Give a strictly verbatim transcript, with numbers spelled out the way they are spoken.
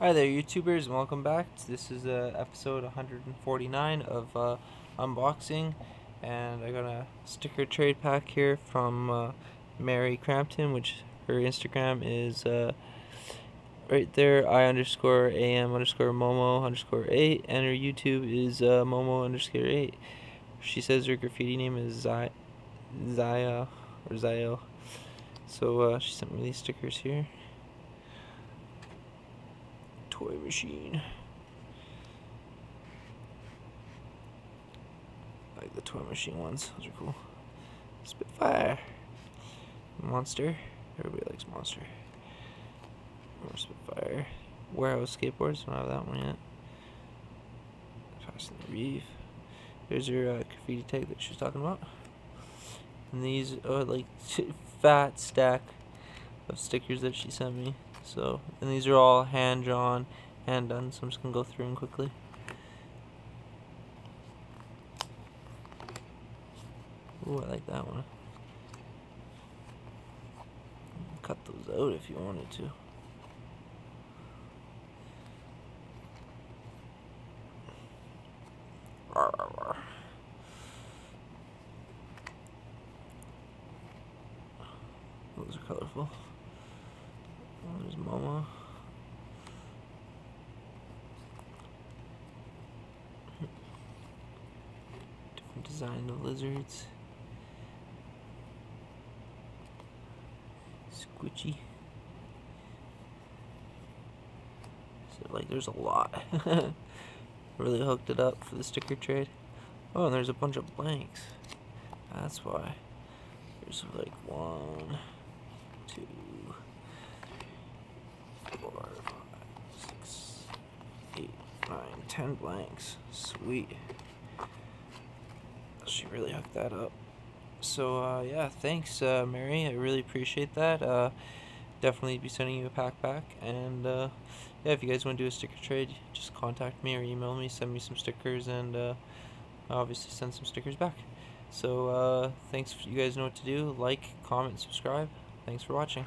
Hi there, YouTubers, and welcome back. This is uh, episode one forty-nine of uh, Unboxing, and I got a sticker trade pack here from uh, Mary Crampton, which her Instagram is uh, right there, I underscore am underscore momo underscore eight, and her YouTube is uh, momo underscore eight. She says her graffiti name is Zaya, Zaya or Zayo. So uh, she sent me these stickers here. Toy Machine. I like the Toy Machine ones, those are cool. Spitfire. Monster. Everybody likes Monster. More Spitfire. Warehouse skateboards, don't have that one yet. Fast and the Reef. There's your uh, graffiti tag that she's talking about. And these are like fat stack of stickers that she sent me. So, and these are all hand drawn, hand done, so I'm just going to go through them quickly. Ooh, I like that one. Cut those out if you wanted to. Those are colorful. There's Mama. Different design of lizards. Squishy. So, like, there's a lot. Really hooked it up for the sticker trade. Oh, and there's a bunch of blanks. That's why. There's like one, two, four, five, six, eight, nine, ten blanks. Sweet. She really hooked that up. So uh, yeah, thanks uh, Mary. I really appreciate that. Uh, definitely be sending you a pack back. And uh, yeah, if you guys want to do a sticker trade, just contact me or email me. Send me some stickers, and uh, I'll obviously send some stickers back. So uh, thanks. You guys know what to do. Like, comment, subscribe. Thanks for watching.